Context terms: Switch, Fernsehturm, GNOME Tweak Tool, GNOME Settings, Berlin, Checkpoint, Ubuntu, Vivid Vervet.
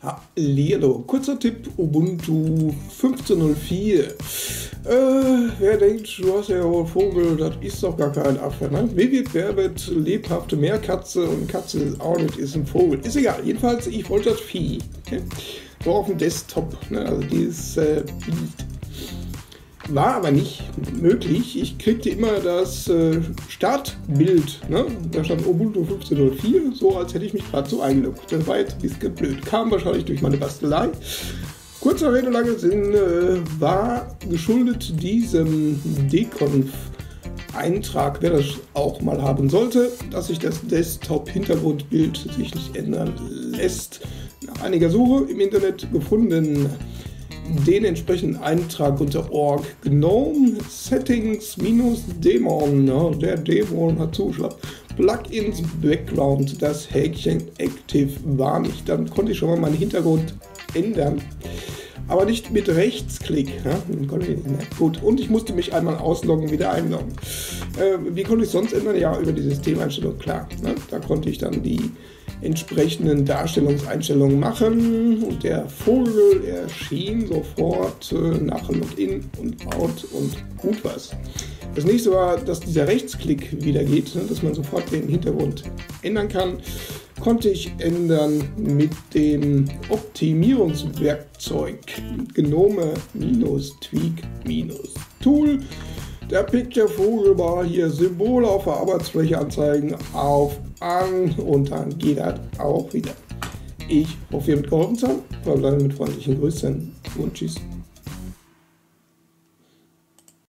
Hallo, kurzer Tipp, Ubuntu 15.04. Wer denkt, du hast ja einen Vogel, das ist doch gar kein Affe, ne? Vivid, Verbet, lebhafte Meerkatze und Katze ist auch nicht, ist ein Vogel. Ist egal, jedenfalls, ich wollte das Vieh. Okay? So auf dem Desktop, ne? Also dieses Bild. War aber nicht möglich, ich kriegte immer das Startbild, ne? Da stand Ubuntu 15.04, so als hätte ich mich gerade so eingeloggt. Das war jetzt ein bisschen blöd, kam wahrscheinlich durch meine Bastelei. Kurzer Rede, langer Sinn, war geschuldet diesem Dconf-Eintrag, wer das auch mal haben sollte, dass sich das Desktop-Hintergrundbild sich nicht ändern lässt. Nach einiger Suche im Internet gefunden den entsprechenden Eintrag unter org GNOME Settings Dämon, ne? Der Dämon hat zugeschlagen. Plugins Background, das Häkchen Active war nicht. Dann konnte ich schon mal meinen Hintergrund ändern, aber nicht mit Rechtsklick. Ne? Gut, und ich musste mich einmal ausloggen, wieder einloggen. Wie konnte ich sonst ändern? Ja, über die Systemeinstellung, klar. Ne? Da konnte ich dann die entsprechenden Darstellungseinstellungen machen und der Vogel erschien sofort nach Login und Out und gut was. Das nächste war, dass dieser Rechtsklick wieder geht, ne, dass man sofort den Hintergrund ändern kann. Konnte ich ändern mit dem Optimierungswerkzeug GNOME Tweak Tool. Der Picture-Vogel war hier Symbole auf der Arbeitsfläche anzeigen, auf, an und dann geht das auch wieder. Ich hoffe, ihr habt geholfen zu haben. Verbleibe mit freundlichen Grüßen und tschüss.